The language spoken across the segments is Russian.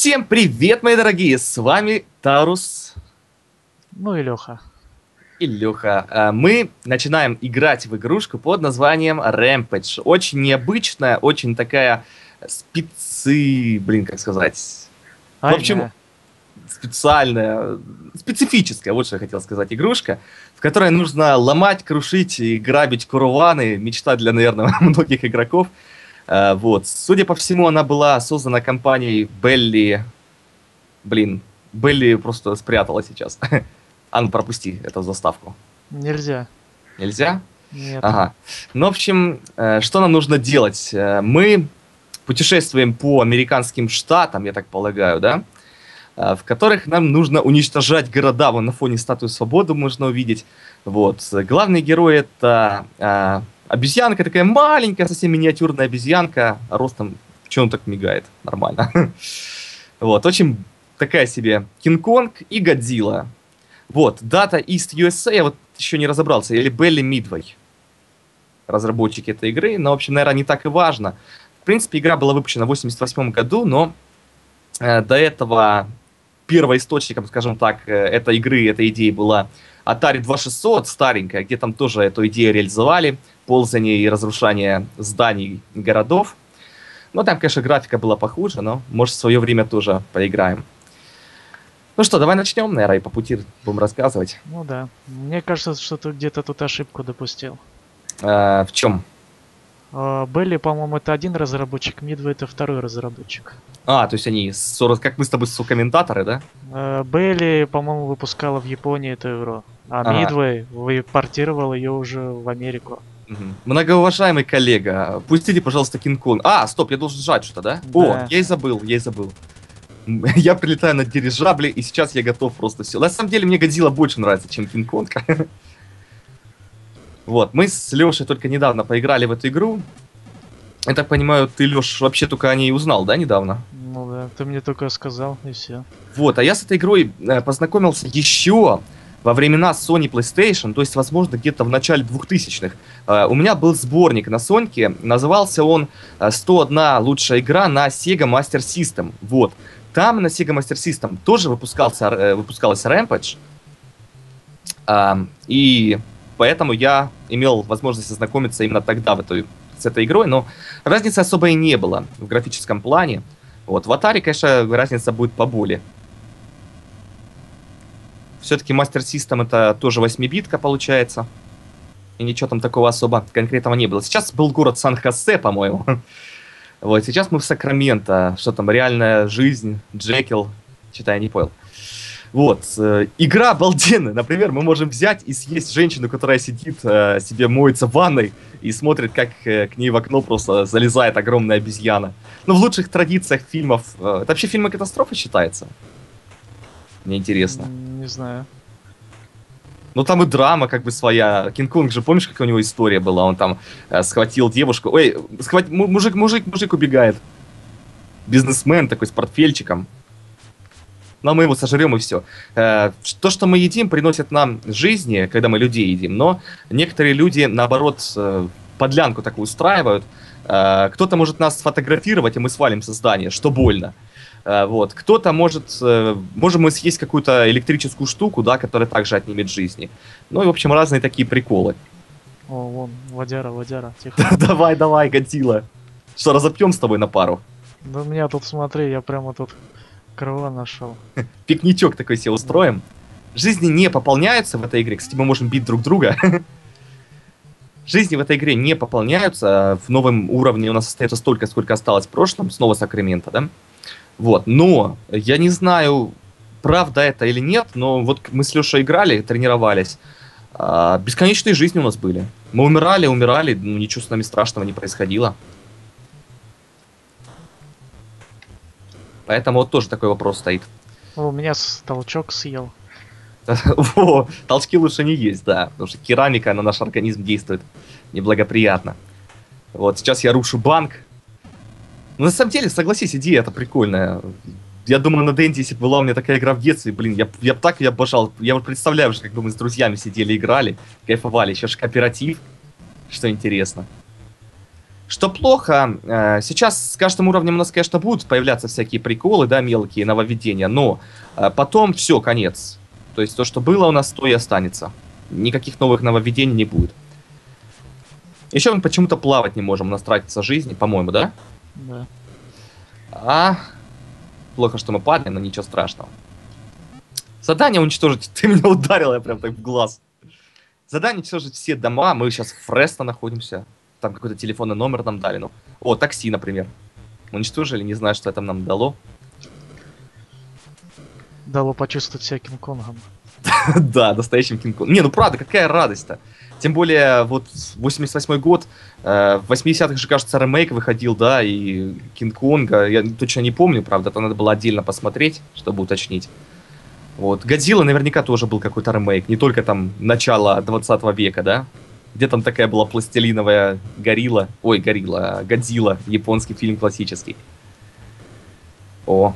Всем привет, мои дорогие, с вами Тарус. Ну и Леха. Мы начинаем играть в игрушку под названием Rampage. Очень необычная, очень такая в общем, специальная, специфическая, вот что я хотел сказать, игрушка, в которой нужно ломать, крушить и грабить караваны. Мечта для, наверное, многих игроков. Вот. Судя по всему, она была создана компанией Belli. Блин, Belli просто спрятала сейчас. Ан, пропусти эту заставку. Нельзя. Нельзя? Нет. Ага. Ну, в общем, что нам нужно делать? Мы путешествуем по американским штатам, я так полагаю, да? В которых нам нужно уничтожать города. Вон на фоне статуи свободы можно увидеть. Вот. Главный герой — это... обезьянка, такая маленькая, совсем миниатюрная обезьянка, ростом, чё он так мигает, нормально. Вот, очень такая себе Кинг-Конг и Годзилла. Вот, Data East USA, я вот еще не разобрался, или Belli Midway, разработчики этой игры, но, в общем, наверное, не так и важно. В принципе, игра была выпущена в 1988 году, но до этого первоисточником, скажем так, этой игры, этой идеи была Atari 2600, старенькая, где там тоже эту идею реализовали, ползание и разрушание зданий и городов. Ну, там, конечно, графика была похуже, но, может, в свое время тоже поиграем. Ну что, давай начнем, наверное, и по пути будем рассказывать. Ну да. Мне кажется, что ты где-то тут ошибку допустил. В чем? Belli, по-моему, это один разработчик, Midway — это второй разработчик. А, то есть они, как мы с тобой, сокомментаторы, да? Belli, по-моему, выпускала в Японии эту игру, а Midway выпортировал ее уже в Америку. Многоуважаемый коллега, пустите, пожалуйста, Кинг-Конг. А, стоп, я должен жать что-то, да? О, я и забыл. Я прилетаю на дирижабле, и сейчас я готов просто все. На самом деле, мне Годзилла больше нравится, чем Кинг-Конг. Вот, мы с Лешей только недавно поиграли в эту игру. Я так понимаю, ты, Леш, вообще только о ней узнал, да, недавно? Ну да, ты мне только сказал, и все. Вот, а я с этой игрой познакомился еще... во времена Sony PlayStation, то есть, возможно, где-то в начале 2000-х, у меня был сборник на Соньке, назывался он «101 лучшая игра на Sega Master System». Вот. Там на Sega Master System тоже выпускалась Rampage, и поэтому я имел возможность ознакомиться именно тогда с этой игрой, но разницы особо и не было в графическом плане. Вот. В Atari, конечно, разница будет поболее. Все-таки Master System — это тоже 8-битка получается. И ничего там такого особо конкретного не было. Сейчас был город Сан-Хосе, по-моему. Вот, сейчас мы в Сакраменто. Что там, реальная жизнь, Джекил, что-то я не понял. Вот, игра обалденная. Например, мы можем взять и съесть женщину, которая сидит, себе моется в ванной и смотрит, как к ней в окно просто залезает огромная обезьяна. Ну, в лучших традициях фильмов... это вообще фильмы катастрофы считается? Мне интересно. Не знаю. Ну там и драма как бы своя. Кинг-Конг же, помнишь, какая у него история была? Он там схватил девушку. Ой, мужик убегает. Бизнесмен такой с портфельчиком. Но мы его сожрем, и все. То, что мы едим, приносит нам жизни, когда мы людей едим. Но некоторые люди, наоборот, подлянку такую устраивают. Кто-то может нас сфотографировать, и мы свалим со здания, что больно. Вот. Кто-то можем мы съесть какую-то электрическую штуку, да, которая также отнимет жизни. Ну и, в общем, разные такие приколы. О, вон, водяра, тихо. Давай, Годзилла. Что, разопьем с тобой на пару? Да у меня тут, смотри, я прямо тут крыло нашел. Пикничок такой себе устроим. Жизни не пополняются в этой игре. Кстати, мы можем бить друг друга. Жизни в этой игре не пополняются. В новом уровне у нас остается столько, сколько осталось в прошлом. Снова Сакраменто, да? Вот, но я не знаю, правда это или нет, но вот мы с Лешей играли, тренировались, бесконечные жизни у нас были. Мы умирали, ну, ничего с нами страшного не происходило. Поэтому вот тоже такой вопрос стоит. У меня толчок съел. Толчки лучше не есть, да, потому что керамика на наш организм действует неблагоприятно. Вот, сейчас я рушу банк. Ну, на самом деле, согласись, идея это прикольная. Я думаю, на Dendy, если бы была у меня такая игра в детстве, блин, я бы так ее обожал. Я вот представляю уже, как бы мы с друзьями сидели, играли, кайфовали. Еще же кооператив, что интересно. Что плохо, сейчас с каждым уровнем у нас, конечно, будут появляться всякие приколы, да, мелкие нововведения, но потом все, конец. То есть то, что было у нас, то и останется. Никаких новых нововведений не будет. Еще мы почему-то плавать не можем, у нас тратится жизнь, по-моему, да? Да. А, плохо, что мы падаем, но ничего страшного. Задание уничтожить. Ты меня ударил, я прям так в глаз. Задание уничтожить все дома, мы сейчас в Фресно находимся. Там какой-то телефонный номер нам дали. Ну, о, такси, например. Уничтожили, не знаю, что это нам дало. Дало почувствовать себя Кинг-Конгом. Да, настоящим Кинг-Конгом. Не, ну правда, какая радость-то. Тем более, вот 88-й год, в 80-х же, кажется, ремейк выходил, да, и Кинг-Конга. Я точно не помню, правда, это надо было отдельно посмотреть, чтобы уточнить. Вот, Годзилла наверняка тоже был какой-то ремейк, не только там начало 20 века, да? Где там такая была пластилиновая горилла? Ой, горилла, Годзилла, японский фильм классический. О.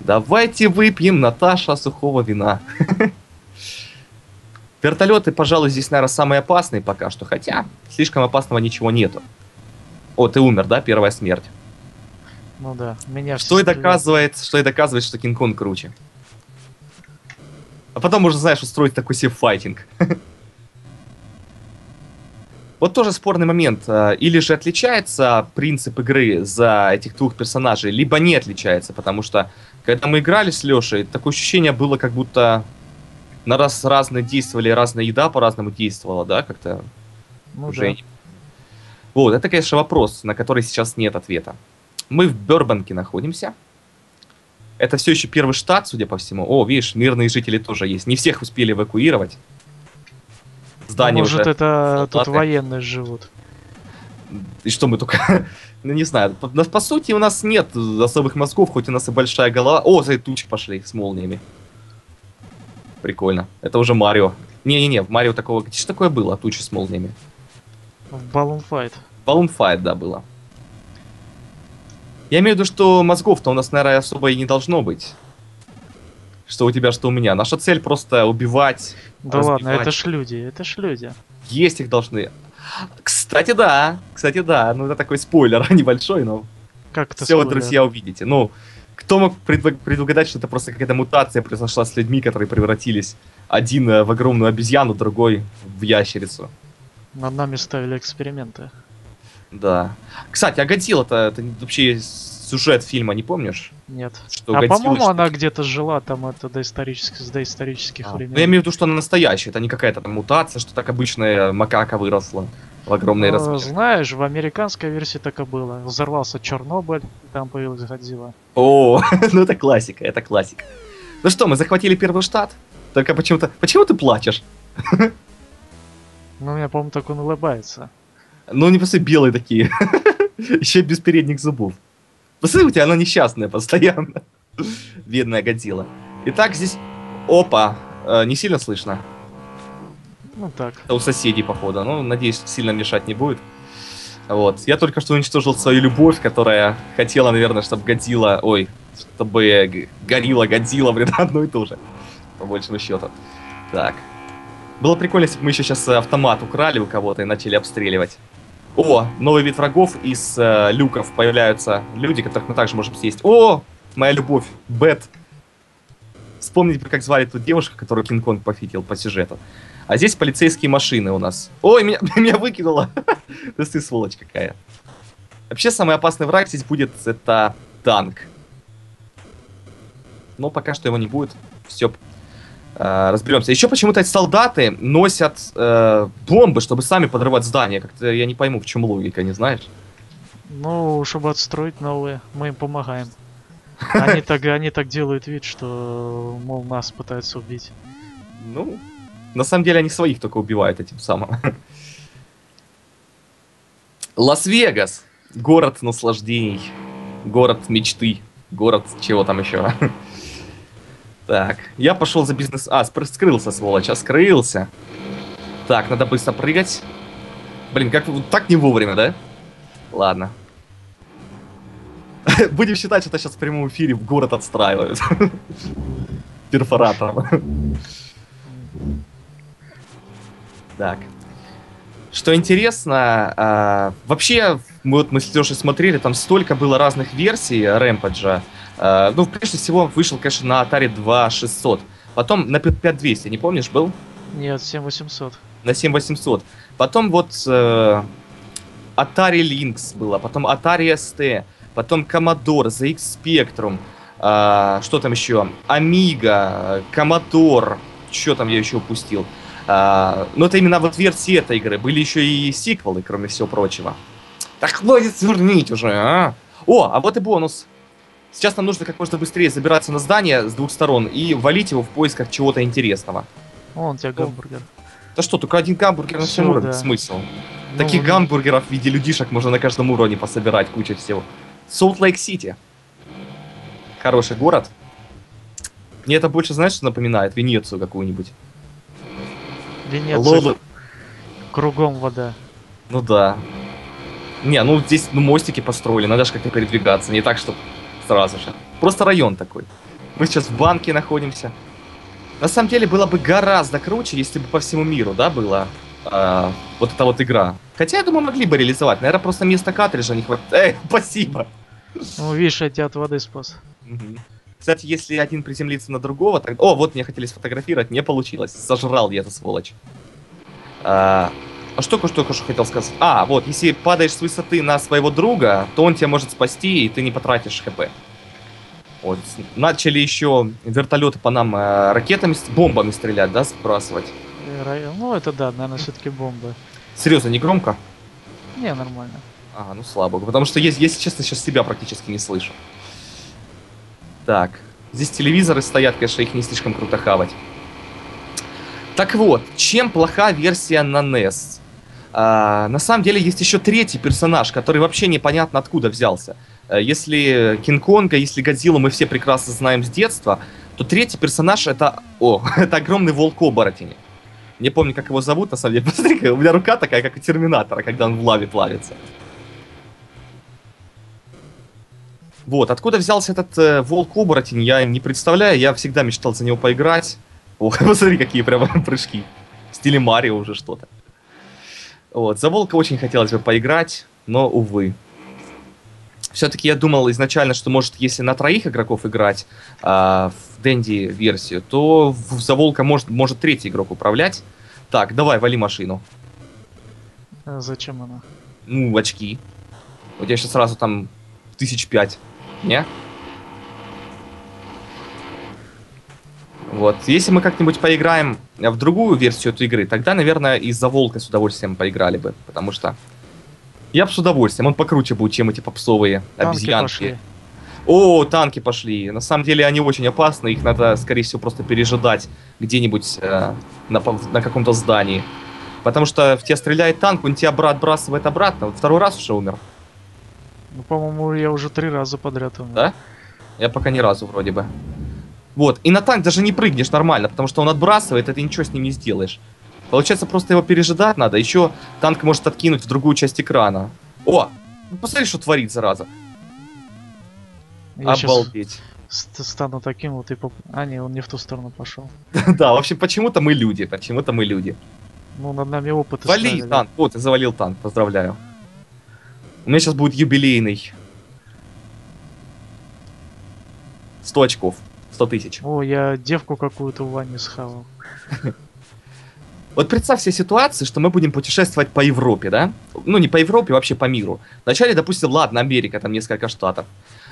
Давайте выпьем, Наташа, сухого вина. Вертолеты, пожалуй, здесь, наверное, самые опасные пока что, хотя слишком опасного ничего нету. О, ты умер, да? Первая смерть. Ну да, меня все что и доказывает, что Кинг-Конг круче. А потом уже, знаешь, устроить такой сейф-файтинг. Вот тоже спорный момент. Или же отличается принцип игры за этих двух персонажей, либо не отличается, потому что, когда мы играли с Лешей, такое ощущение было, как будто на раз разные действовали, разная еда по-разному действовала, да, как-то уже... Да. Вот, это, конечно, вопрос, на который сейчас нет ответа. Мы в Бёрбанке находимся. Это все еще первый штат, судя по всему. О, видишь, мирные жители тоже есть. Не всех успели эвакуировать. Здание уже... Может, это тут военные живут. И что мы только... Ну, не знаю. По сути, у нас нет особых мозгов, хоть у нас и большая голова. О, за тучи пошли с молниями. Прикольно. Это уже Марио. Не-не-не, в Марио такого... Что такое было, тучи с молниями? В Баллунфайт. Баллунфайт, да, было. Я имею в виду, что мозгов-то у нас, наверное, особо и не должно быть. Что у тебя, что у меня. Наша цель просто убивать. Да разбивать. Ладно, это ж люди, это ж люди. Есть их должны. Кстати, да, ну это такой спойлер небольшой, но... Как это все спойлер? Вы, друзья, увидите. Ну, кто мог предугадать, что это просто какая-то мутация произошла с людьми, которые превратились один в огромную обезьяну, другой в ящерицу. Над нами ставили эксперименты. Да. Кстати, а Годзилла-то вообще сюжет фильма не помнишь? Нет. Что, а по-моему, она где-то жила там это до исторических времен. Ну, я имею в виду, что она настоящая, это не какая-то там мутация, что так обычная макака выросла в огромные размеры. Знаешь, в американской версии так и было. Взорвался Чернобыль, там появилась Годзилла. О, ну это классика, это классика. Ну что, мы захватили первый штат? Только почему-то... Почему ты плачешь? Ну, у меня, по-моему, так он улыбается. Ну, они просто белые такие. Еще без передних зубов. Посмотри, у тебя она несчастная постоянно. Бедная Годзилла. Итак, здесь... Опа! Не сильно слышно? Ну, так. Это у соседей, походу. Ну, надеюсь, сильно мешать не будет. Вот. Я только что уничтожил свою любовь, которая хотела, наверное, чтобы Годзилла... Ой, чтобы горилла Годзилла, блин, одно и то же. По большому счету. Так. Было прикольно, если бы мы еще сейчас автомат украли у кого-то и начали обстреливать. О, новый вид врагов. Из люков появляются люди, которых мы также можем съесть. О, моя любовь, Бет. Вспомните, как звали ту девушку, которую Кинг-Конг похитил по сюжету. А здесь полицейские машины у нас. Ой, меня выкинуло. Да ты сволочь какая. Вообще, самый опасный враг здесь будет, это танк. Но пока что его не будет. Все. Разберемся. Еще почему-то эти солдаты носят бомбы, чтобы сами подрывать здания. Как-то я не пойму, в чем логика, не знаешь? Ну, чтобы отстроить новые, мы им помогаем. Они так делают вид, что, мол, нас пытаются убить. Ну, на самом деле они своих только убивают этим самым. Лас-Вегас. Город наслаждений. Город мечты. Город чего там еще? Так, я пошел за бизнес... А, скрылся, сволочь, а скрылся. Так, надо быстро прыгать. Блин, как так не вовремя, да? Ладно. Будем считать, что это сейчас в прямом эфире в город отстраивают. Перфоратором. Так. Что интересно, вообще, мы с Лешей смотрели, там столько было разных версий Rampage. Ну, прежде всего, вышел, конечно, на Atari 2600. Потом на 5200, не помнишь, был? Нет, 7800. На 7800. Потом вот Atari Lynx было, потом Atari ST, потом Commodore, ZX Spectrum, что там еще? Amiga, Commodore, что там я еще упустил? Но это именно вот версии этой игры. Были еще и сиквелы, кроме всего прочего. Так хватит свернить уже, а? О, а вот и бонус. Сейчас нам нужно как можно быстрее забираться на здание с двух сторон и валить его в поисках чего-то интересного. Вон у тебя гамбургер. Да что, только один гамбургер на всем уровне, да. Смысл? Ну, таких гамбургеров в виде людишек можно на каждом уровне пособирать кучу всего. Солт-Лейк-Сити. Хороший город. Мне это больше, знаешь, что напоминает? Венецию какую-нибудь. Венецию. Кругом вода. Ну да. Не, ну здесь мостики построили, надо же как-то передвигаться. Не так, что сразу же. Просто район такой. Мы сейчас в банке находимся. На самом деле было бы гораздо круче, если бы по всему миру, да, была вот эта вот игра. Хотя, я думаю, могли бы реализовать. Наверное, просто места картриджа не хватит. Эй, спасибо! Ну, видишь, я тебя от воды спас. Угу. Кстати, если один приземлится на другого, тогда... О, вот меня хотели сфотографировать, не получилось. Сожрал я эту сволочь. А что хотел сказать? А, вот, если падаешь с высоты на своего друга, то он тебя может спасти, и ты не потратишь хп. Вот. Начали еще вертолеты по нам ракетами, бомбами стрелять, да, сбрасывать? Ну, это да, наверное, все-таки бомбы. Серьезно, не громко? Не, нормально. Ага, ну слабо. Потому что, если честно, сейчас себя практически не слышу. Так, здесь телевизоры стоят, конечно, их не слишком круто хавать. Так вот, чем плоха версия на NES? На самом деле есть еще третий персонаж, который вообще непонятно откуда взялся. Если Кинг-Конга, если Годзиллу мы все прекрасно знаем с детства, то третий персонаж это... О, это огромный волк-оборотень. Не помню, как его зовут, на самом деле. Посмотри, у меня рука такая, как у Терминатора, когда он в лаве плавится. Вот, откуда взялся этот волк-оборотень, я не представляю. Я всегда мечтал за него поиграть. О, посмотри, какие прямо прыжки. В стиле Марио уже что-то. Вот, за волка очень хотелось бы поиграть, но, увы. Все-таки я думал изначально, что, может, если на троих игроков играть в Dendy версию, то за волка может третий игрок управлять. Так, давай, вали машину. А зачем она? Ну, очки. У тебя сейчас сразу там 1005, не? Вот, если мы как-нибудь поиграем в другую версию этой игры, тогда, наверное, и за волка с удовольствием поиграли бы, потому что... Я бы с удовольствием, он покруче был, чем эти попсовые обезьянки. О, танки пошли. На самом деле они очень опасны, их надо, скорее всего, просто пережидать где-нибудь на каком-то здании. Потому что в тебя стреляет танк, он тебя отбрасывает обратно. Вот второй раз уже умер. Ну, по-моему, я уже 3 раза подряд умер. Да? Я пока ни разу вроде бы. Вот, и на танк даже не прыгнешь нормально, потому что он отбрасывает, и ты ничего с ним не сделаешь. Получается, просто его пережидать надо. Еще танк может откинуть в другую часть экрана. О! Ну посмотри, что творит, зараза. Я обалдеть. Стану таким вот и поп... А, не, он не в ту сторону пошел. Да, в общем, почему-то мы люди. Почему-то мы люди. Ну, над нами опыт. Вали танк. Вот, я завалил танк, поздравляю. У меня сейчас будет юбилейный. 100 очков. 100 тысяч. О, я девку какую-то в ванне схавал. Вот представь себе ситуацию, что мы будем путешествовать по Европе, да? Ну, не по Европе, вообще по миру. Вначале, допустим, ладно, Америка, там несколько штатов.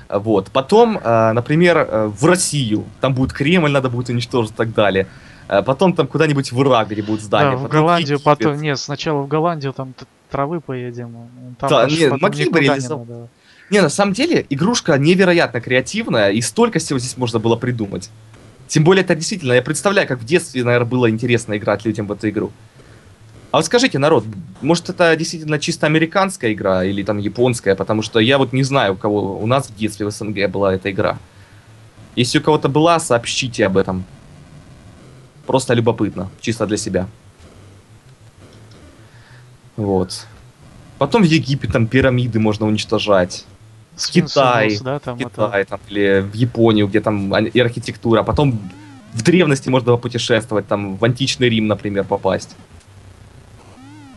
Вот. Потом, например, в Россию. Там будет Кремль, надо будет уничтожить и так далее. Потом там куда-нибудь в Ирак, где будут здания. Да, в Голландию потом... Нет, сначала в Голландию, там травы поедем. Там да, нет, могли бы реализовать. Не, на самом деле, игрушка невероятно креативная, и столько всего здесь можно было придумать. Тем более, это действительно, я представляю, как в детстве, наверное, было интересно играть людям в эту игру. А вот скажите, народ, может это действительно чисто американская игра или там японская, потому что я вот не знаю, у кого у нас в детстве в СНГ была эта игра. Если у кого-то была, сообщите об этом. Просто любопытно, чисто для себя. Вот. Потом в Египет там пирамиды можно уничтожать. Китай, да, там Китай это... там, или в Японию, где там и архитектура. Потом в древности можно путешествовать, там в античный Рим, например, попасть.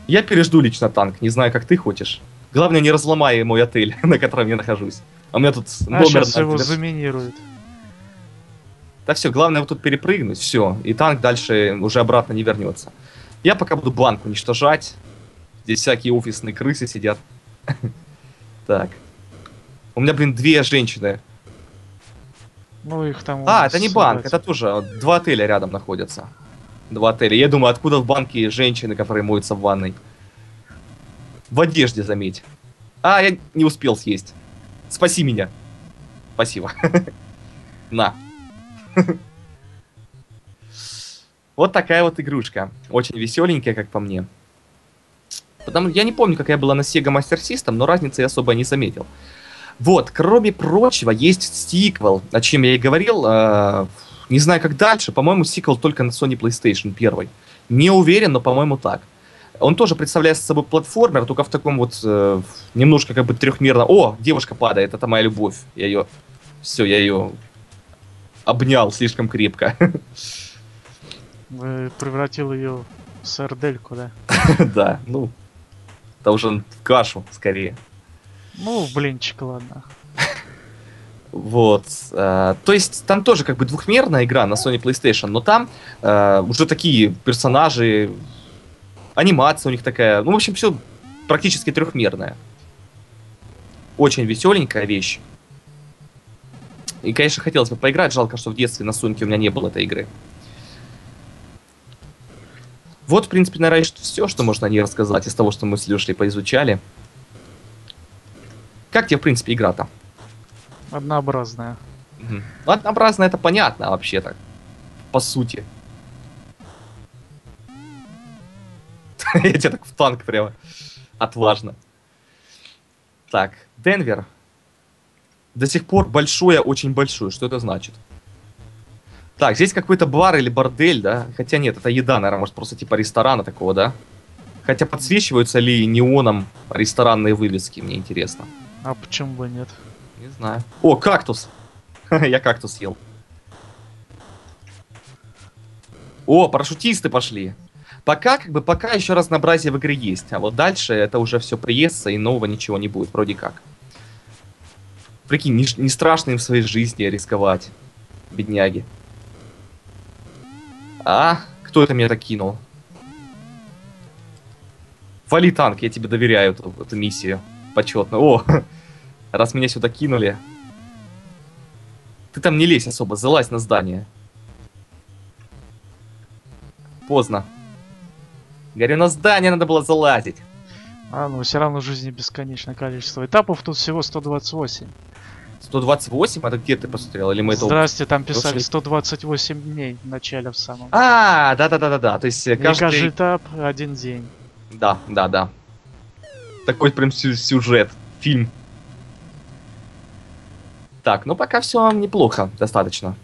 Я пережду лично танк, не знаю, как ты хочешь. Главное, не разломай мой отель, на котором я нахожусь. А у меня тут... сейчас его заминируют. Да все, главное вот тут перепрыгнуть, все. И танк дальше уже обратно не вернется. Я пока буду банк уничтожать. Здесь всякие офисные крысы сидят. Так. У меня, блин, две женщины. Ну их там... А, это не банк, это тоже. Два отеля рядом находятся. Два отеля. Я думаю, откуда в банке женщины, которые моются в ванной? В одежде, заметь. А, я не успел съесть. Спаси меня. Спасибо. На. Вот такая вот игрушка. Очень веселенькая, как по мне. Потому я не помню, какая была на Sega Master System, но разницы я особо не заметил. Вот, кроме прочего, есть сиквел, о чем я и говорил. Не знаю, как дальше. По-моему, сиквел только на Sony PlayStation 1. Не уверен, но, по-моему, так. Он тоже представляет собой платформер, только в таком вот немножко как бы трехмерном... О, девушка падает, это моя любовь. Я ее... Все, я ее обнял слишком крепко. Превратил ее в сардельку, да? Да, ну... Это уже в кашу, скорее. Ну, в блинчик, ладно. Вот. То есть там тоже как бы двухмерная игра на Sony PlayStation, но там уже такие персонажи, анимация у них такая. Ну, в общем, все практически трехмерное. Очень веселенькая вещь. И, конечно, хотелось бы поиграть. Жалко, что в детстве на Соньке у меня не было этой игры. Вот, в принципе, наверное, все, что можно о ней рассказать из того, что мы с Лешей поизучали. Как тебе, в принципе, игра-то? Однообразная. Однообразная, это понятно вообще-то. По сути. Я тебя так в танк прямо. Отважно. Так, Денвер. До сих пор большое, очень большое. Что это значит? Так, здесь какой-то бар или бордель, да? Хотя нет, это еда, наверное, может просто типа ресторана такого, да? Хотя подсвечиваются ли неоном ресторанные вывески, мне интересно. А почему бы нет? Не знаю. О, кактус! Я кактус съел. О, парашютисты пошли. Пока, как бы, пока еще разнообразие в игре есть. А вот дальше это уже все приестся и нового ничего не будет, вроде как. Прикинь, не страшно им в своей жизни рисковать. Бедняги. А? Кто это меня так кинул? Вали, танк, я тебе доверяю эту миссию. Почетно. О! Раз меня сюда кинули. Ты там не лезь особо, залазь на здание. Поздно. Говорю, на здание надо было залазить. А, ну все равно в жизни бесконечное количество этапов. Тут всего 128. 128? А где ты посмотрел? Или мы это... Здрасте, там писали 128 дней в начале в самом. А, да-да-да-да-да. То есть каждый этап один день. Да, да, да. Такой прям сюжет, фильм. Так, ну пока все неплохо, достаточно.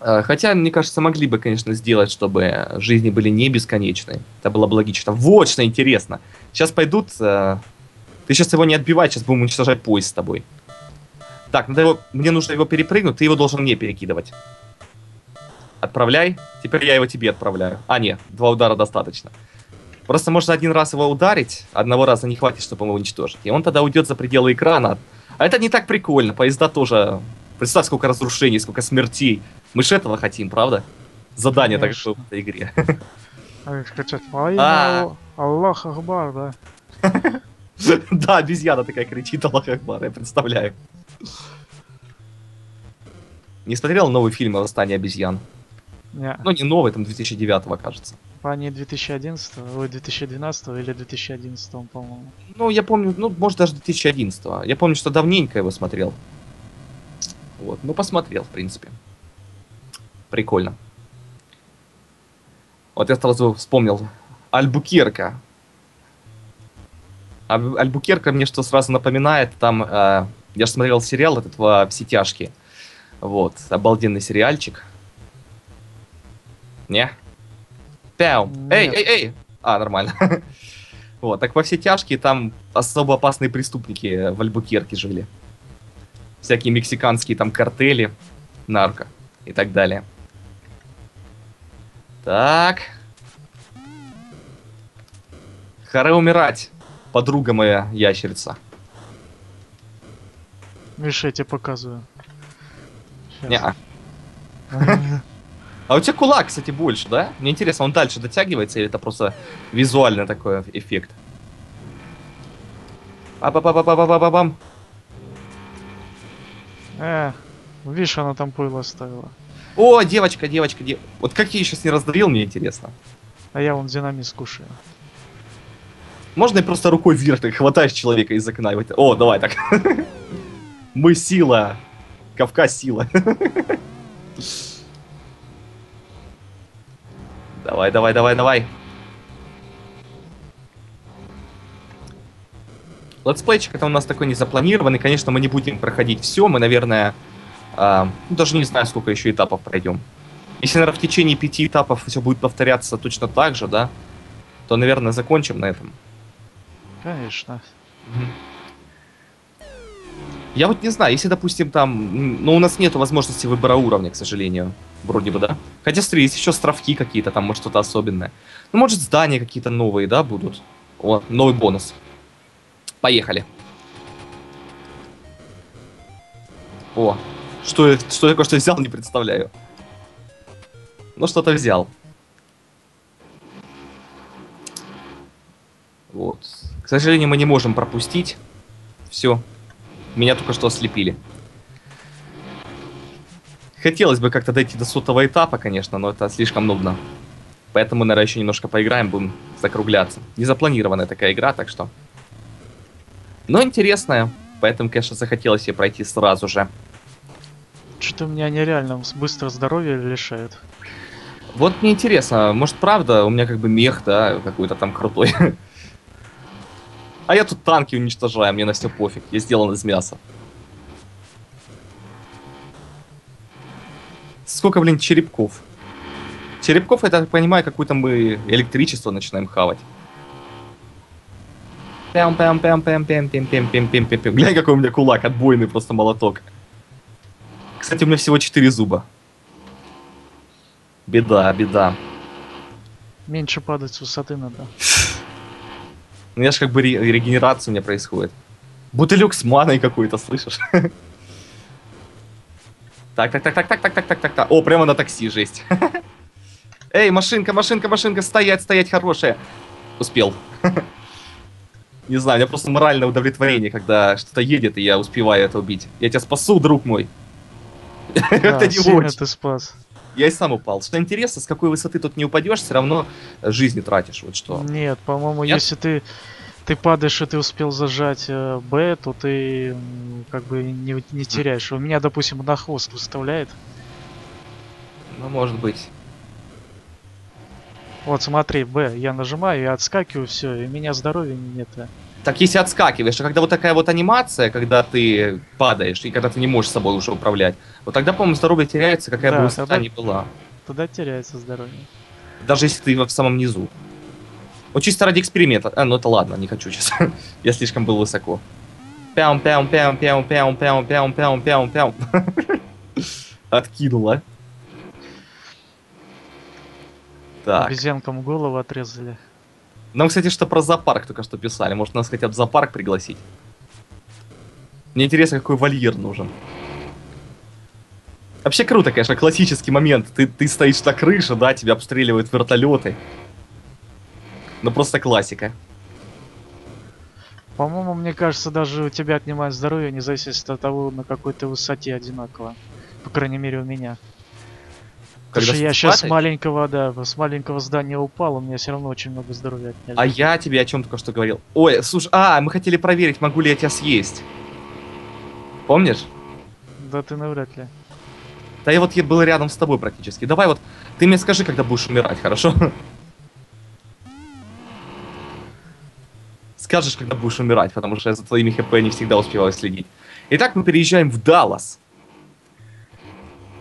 Хотя, мне кажется, могли бы, конечно, сделать, чтобы жизни были не бесконечны. Это было бы логично. Вот что интересно. Сейчас пойдут... Ты сейчас его не отбивай, сейчас будем уничтожать поезд с тобой. Так, надо его... мне нужно его перепрыгнуть, ты его должен мне перекидывать. Отправляй. Теперь я его тебе отправляю. А, нет, два удара достаточно. Просто можно один раз его ударить, одного раза не хватит, чтобы его уничтожить. И он тогда уйдет за пределы экрана. А это не так прикольно, поезда тоже... Представь, сколько разрушений, сколько смертей. Мы же этого хотим, правда? Задание так что в этой игре. Аллах Акбар, да? Да, обезьяна такая кричит Аллах Акбар, я представляю. Не смотрел новый фильм о восстании обезьян? Ну не новый, там 2009-го, кажется. А не 2011-го, ой, 2012-го или 2011-го, по-моему. Ну, я помню, ну, может, даже 2011-го. Я помню, что давненько его смотрел. Вот, ну, посмотрел, в принципе. Прикольно. Вот я сразу вспомнил. Альбукерка. Альбукерка мне что сразу напоминает, там, я же смотрел сериал этот в сетяшке. Вот, обалденный сериальчик. Не? Пяу. Эй, эй, эй! А, нормально. Вот, так во все тяжкие там особо опасные преступники в Альбукерке жили. Всякие мексиканские там картели, нарко и так далее. Так. Хоре умирать, подруга моя ящерица. Видишь, я тебе показываю. Неа. А у тебя кулак, кстати, больше, да? Мне интересно, он дальше дотягивается или это просто визуально такой эффект? Ба-ба-ба-ба-ба-ба-ба-бам. Видишь, она там пыло оставила. О, девочка, девочка, девочка. Вот как я ее сейчас не раздавил, мне интересно. А я вон динамит скушаю. Можно я просто рукой вверх так хватаешь человека из окна? О, давай так. Мы сила. Кавказ сила. Давай, давай, давай, давай. Летсплейчик это у нас такой незапланированный. Конечно, мы не будем проходить все. Мы, наверное, ну, даже не знаю, сколько еще этапов пройдем. Если, наверное, в течение 5 этапов все будет повторяться точно так же, да, то, наверное, закончим на этом. Конечно. Угу. Я вот не знаю, если, допустим, там... Ну, у нас нет возможности выбора уровня, к сожалению. Вроде бы, да? Хотя, смотри, есть еще островки какие-то там, может, что-то особенное. Ну, может, здания какие-то новые, да, будут. О, новый бонус. Поехали. О, что я кое-что взял, не представляю. Ну, что-то взял. Вот. К сожалению, мы не можем пропустить. Все. Меня только что ослепили. Хотелось бы как-то дойти до 100-го этапа, конечно, но это слишком нудно. Поэтому, наверное, еще немножко поиграем, будем закругляться. Незапланированная такая игра, так что... Но интересная, поэтому, конечно, захотелось ей пройти сразу же. Что-то меня нереально быстро здоровье лишает. Вот мне интересно, может, правда, у меня как бы мех, да, какой-то там крутой. А я тут танки уничтожаю, мне на все пофиг, я сделан из мяса. Сколько, блин, черепков. Черепков, я так понимаю, какое-то мы электричество начинаем хавать. Пям-пям-пям-пям-пям-пям-пям-пям-пям-пям. Глянь, какой у меня кулак, отбойный просто молоток. Кстати, у меня всего 4 зуба. Беда, беда. Меньше падать с высоты надо. Ну я ж как бы регенерация у меня происходит. Бутылек с маной какой-то, слышишь? Так. О, прямо на такси, жесть. Эй, машинка, машинка, машинка, стоять, стоять, хорошая. Успел. Не знаю, у меня просто моральное удовлетворение, когда что-то едет, и я успеваю это убить. Я тебя спасу, друг мой. Это не сильно ты спас. Я и сам упал. Что интересно, с какой высоты тут не упадешь, все равно жизни тратишь. Вот что. Нет, по-моему, если ты падаешь и ты успел зажать Б, то ты как бы не теряешь. У меня, допустим, на хвост выставляет. Ну, может быть. Вот смотри, Б, я нажимаю, я отскакиваю, все, и у меня здоровья нет. Так если отскакиваешь, а когда вот такая вот анимация, когда ты падаешь, и когда ты не можешь собой уже управлять, вот тогда, по-моему, здоровье теряется, какая бы высота ни была. Тогда теряется здоровье. Даже если ты в самом низу. Вот чисто ради эксперимента. Ну это ладно, не хочу сейчас. Я слишком был высоко. Пям-пям-пям-пям-пям-пям-пям-пям-пям-пям-пям. Откинула. Обезьянкам голову отрезали. Нам, кстати, что про зоопарк только что писали. Может, нас хотят в зоопарк пригласить? Мне интересно, какой вольер нужен. Вообще круто, конечно, классический момент. Ты стоишь на крыше, да, тебя обстреливают вертолеты. Ну, просто классика. По-моему, мне кажется, даже у тебя отнимают здоровье, не зависит от того, на какой ты высоте одинаково. По крайней мере, у меня. Потому что я сейчас с маленького здания упал, у меня все равно очень много здоровья отняли. А я тебе о чем только что говорил? Ой, слушай, мы хотели проверить, могу ли я тебя съесть. Помнишь? Да ты навряд ли. Да я вот был рядом с тобой практически. Давай вот, ты мне скажи, когда будешь умирать, хорошо? Скажешь, когда будешь умирать, потому что я за твоими хп не всегда успеваю следить. Итак, мы переезжаем в Даллас.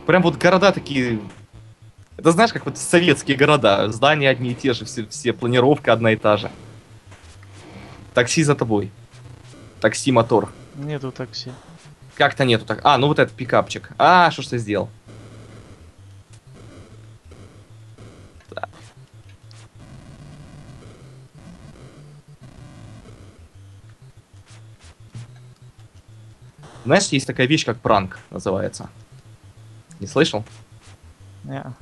Прям вот города такие... Это знаешь, как вот советские города, здания одни и те же, все планировка одна и та же. Такси за тобой. Такси, мотор. Нету такси. Как-то нету так. Ну вот этот пикапчик. Что ж ты сделал? Так. Знаешь, есть такая вещь, как пранк называется. Не слышал? Yeah.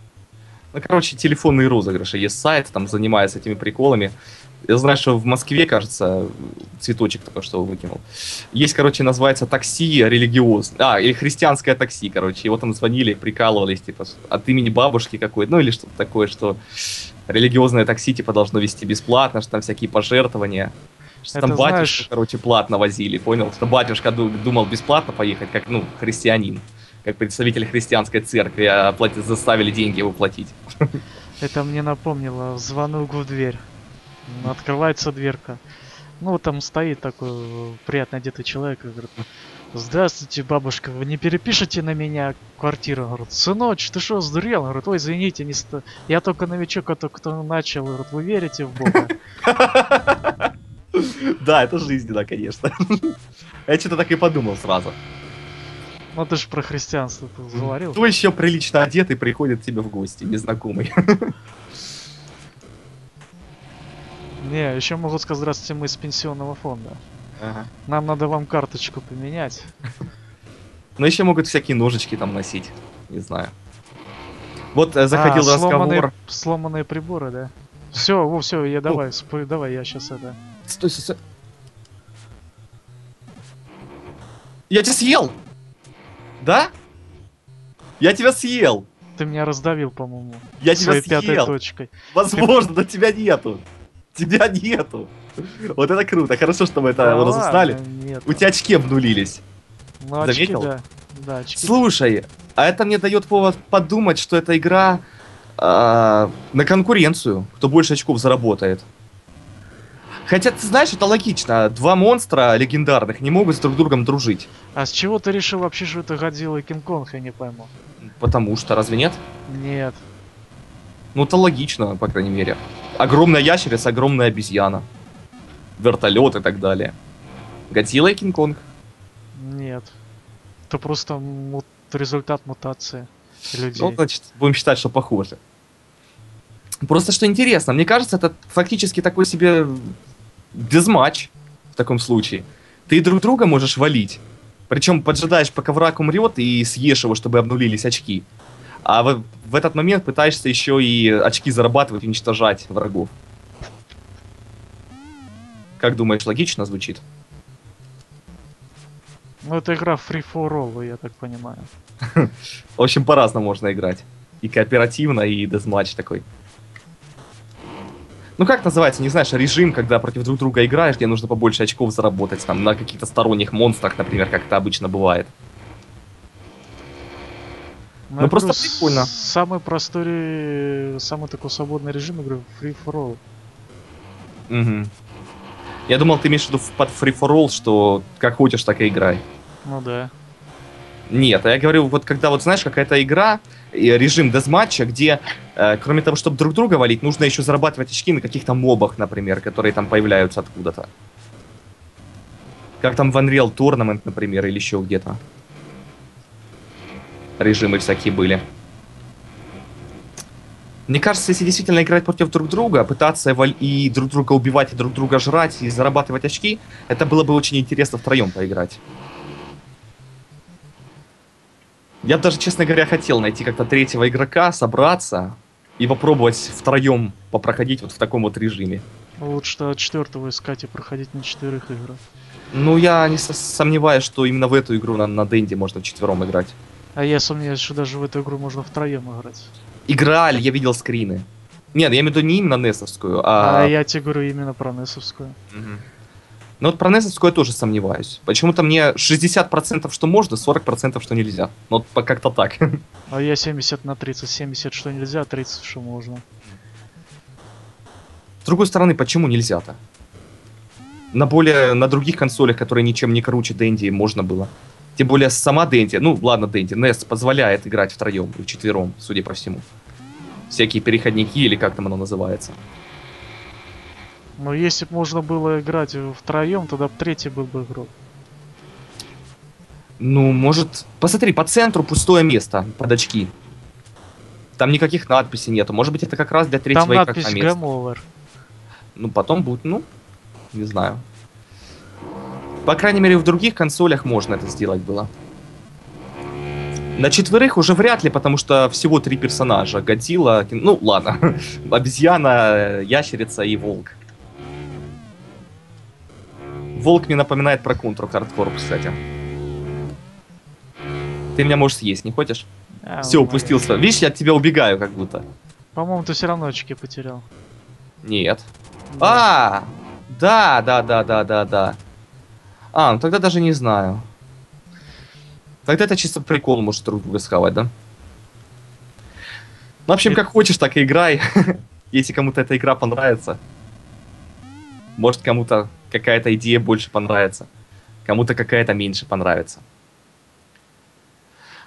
Ну, короче, телефонные розыгрыши. Есть сайт, там занимается этими приколами. Я знаю, что в Москве, кажется, цветочек только что выкинул. Есть, короче, называется такси религиозное. А, или христианское такси, короче. Его там звонили, прикалывались, типа, от имени бабушки какой-то. Ну, или что-то такое, что религиозное такси, типа, должно вести бесплатно, что там всякие пожертвования. Что это, там батюшку, знаешь... короче, платно возили, понял? Что батюшка думал бесплатно поехать, как, ну, христианин. Как представитель христианской церкви, а заставили деньги его платить. Это мне напомнило звонок в дверь. Открывается дверка. Ну, там стоит такой приятно одетый человек и говорит: «Здравствуйте, бабушка, вы не перепишете на меня квартиру?» Он говорит: «Сыноч, ты что, сдурел?» Он говорит: «Ой, извините, не сто... я только новичок, а только кто начал». Он говорит: «Вы верите в Бога?» Да, это жизненно, конечно. Я что-то так и подумал сразу. Ну ты же про христианство говорил. Кто еще прилично одетый приходит к тебе в гости, незнакомый? Не, еще могу сказать: «Здравствуйте, мы из пенсионного фонда. Ага. Нам надо вам карточку поменять». Ну еще могут всякие ножички там носить, не знаю. Вот заходил разговор. Сломанные приборы, да? Все, я давай, давай, я сейчас это... Стой. Я тебя съел! Да? Я тебя съел! Ты меня раздавил, по-моему. Я тебя съел! Пятой точкой. Возможно, но тебя нету. Тебя нету. Вот это круто. Хорошо, что мы это разузнали. У тебя очки обнулились. Ну, заметил? Очки, да, очки. Слушай, а это мне дает повод подумать, что эта игра на конкуренцию. Кто больше очков заработает. Хотя, ты знаешь, это логично. Два монстра легендарных не могут с друг другом дружить. А с чего ты решил вообще, что это Годзилла и Кинг-Конг, я не пойму. Потому что, разве нет? Нет. Ну, это логично, по крайней мере. Огромная ящерица, огромная обезьяна. Вертолет и так далее. Годзилла и Кинг-Конг? Нет. Это просто результат мутации людей. Ну, значит, будем считать, что похоже. Просто что интересно, мне кажется, это фактически такой себе... дезматч в таком случае. Ты друг друга можешь валить. Причем поджидаешь, пока враг умрет, и съешь его, чтобы обнулились очки. А в этот момент пытаешься еще и очки зарабатывать и уничтожать врагов. Как думаешь, логично звучит? Ну, это игра free for all, я так понимаю. В общем, по-разному можно играть. И кооперативно, и дезматч такой. Ну как называется, не знаешь, режим, когда против друг друга играешь, где нужно побольше очков заработать, там, на каких-то сторонних монстрах, например, как это обычно бывает. Ну просто прикольно. Самый простой, самый такой свободный режим игры — Free for All. Угу. Я думал, ты имеешь в виду под Free for All, что как хочешь, так и играй. Ну да. Нет, а я говорю, вот когда, вот знаешь, какая-то игра, режим дезматча, где, кроме того, чтобы друг друга валить, нужно еще зарабатывать очки на каких-то мобах, например, которые там появляются откуда-то. Как там в Unreal Tournament, например, или еще где-то. Режимы всякие были. Мне кажется, если действительно играть против друг друга, пытаться и друг друга убивать, и друг друга жрать, и зарабатывать очки, это было бы очень интересно втроем поиграть. Я даже, честно говоря, хотел найти как-то третьего игрока, собраться и попробовать втроем попроходить вот в таком вот режиме. Лучше от четвертого искать и проходить на четверых играх. Ну, я не сомневаюсь, что именно в эту игру на Денди можно вчетвером играть. А я сомневаюсь, что даже в эту игру можно втроем играть. Играли, я видел скрины. Нет, я имею в виду не именно Несовскую, а... я тебе говорю именно про Несовскую. Угу. Но вот про Несовскую я тоже сомневаюсь. Почему-то мне 60% что можно, 40% что нельзя. Вот как-то так. А я 70 на 30. 70 что нельзя, 30 что можно. С другой стороны, почему нельзя-то? На других консолях, которые ничем не круче Денди, можно было. Тем более сама Денди, ну ладно Денди, NES позволяет играть втроем и вчетвером, судя по всему. Всякие переходники или как там оно называется. Но если бы можно было играть втроем, тогда третий был бы игрок. Ну, может... Посмотри, по центру пустое место, под очки. Там никаких надписей нету. Может быть, это как раз для третьего игрока место. Там надпись «Game Over». Ну, потом будет, ну... Не знаю. По крайней мере, в других консолях можно это сделать было. На четверых уже вряд ли, потому что всего 3 персонажа. Годзилла, ну ладно, обезьяна, ящерица и волк. Волк мне напоминает про контур-хардкор, кстати. Ты меня можешь съесть, не хочешь? А, все, упустился. Моя. Видишь, я от тебя убегаю как будто. По-моему, ты все равно очки потерял. Нет. Да. Да. А, ну тогда даже не знаю. Тогда это чисто прикол, может, друг друга схавать, да? Ну, в общем, как хочешь, так и играй. Если кому-то эта игра понравится. Может, кому-то какая-то идея больше понравится. Кому-то какая-то меньше понравится.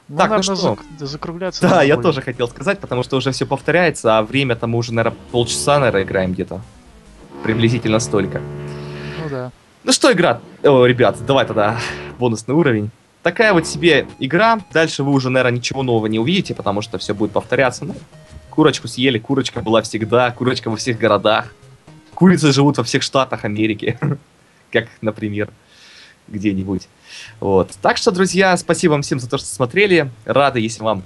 Ну, так, ну что? Закругляться. Да, я тоже хотел сказать, потому что уже все повторяется, а время там уже, наверное, полчаса, наверное, играем где-то. Приблизительно столько. Ну да. Ну что, игра? О, ребят, давай тогда бонусный уровень. Такая вот себе игра. Дальше вы уже, наверное, ничего нового не увидите, потому что все будет повторяться. Ну, курочку съели, курочка была всегда, курочка во всех городах. Курицы живут во всех штатах Америки. Как, например, где-нибудь. Вот. Так что, друзья, спасибо вам всем за то, что смотрели. Рады, если вам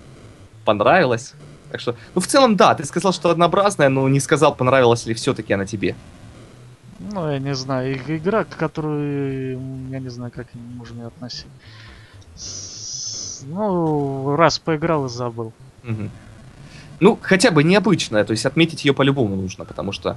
понравилось. Так что, ну, в целом, да, ты сказал, что однообразная, но не сказал, понравилась ли все-таки она тебе. Ну, я не знаю. Игра, к которой, я не знаю, как можно ее относить. Ну, раз поиграл и забыл. Угу. Ну, хотя бы необычная, то есть отметить ее по-любому нужно, потому что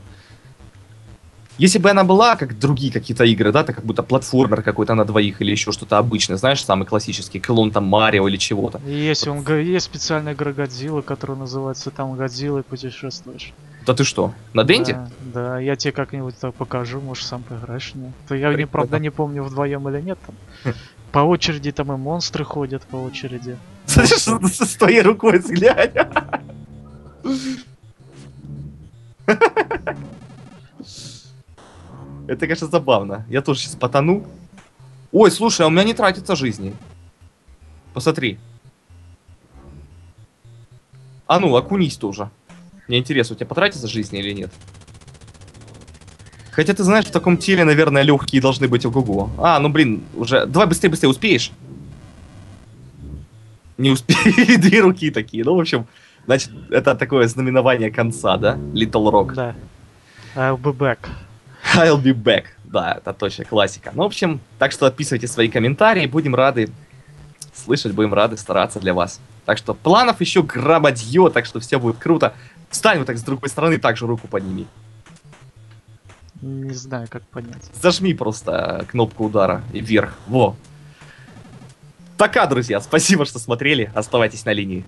если бы она была, как другие какие-то игры, да, так как будто платформер какой-то на двоих или еще что-то обычное, знаешь, самый классический, клон там Марио или чего-то. Есть, вот. Есть специальная игра Годзилла, которая называется там «Годзилла и путешествуешь». Да ты что, на Денди? Да, да, я тебе как-нибудь так покажу, может, сам поиграешь. Нет. То я, правда, не помню, вдвоем или нет там. По очереди там и монстры ходят по очереди. Слышишь, что с твоей рукой взглянь? Это, конечно, забавно. Я тоже сейчас потону. Ой, слушай, а у меня не тратится жизни. Посмотри. А ну, окунись тоже. Мне интересно, у тебя потратится жизни или нет? Хотя ты знаешь, в таком теле, наверное, легкие должны быть ого-го. А, ну блин, уже... Давай быстрее, успеешь? Не успеешь, две руки такие. Ну, в общем, значит, это такое знаменование конца, да? Little Rock. Да. I'll be back. I'll be back. Да, это точно классика. Ну, в общем, так что отписывайте свои комментарии. Будем рады слышать, будем рады стараться для вас. Так что планов еще громадье, так что все будет круто. Встань вот так с другой стороны, также руку подними. Не знаю, как понять. Зажми просто кнопку удара и вверх. Во. Пока, друзья. Спасибо, что смотрели. Оставайтесь на линии.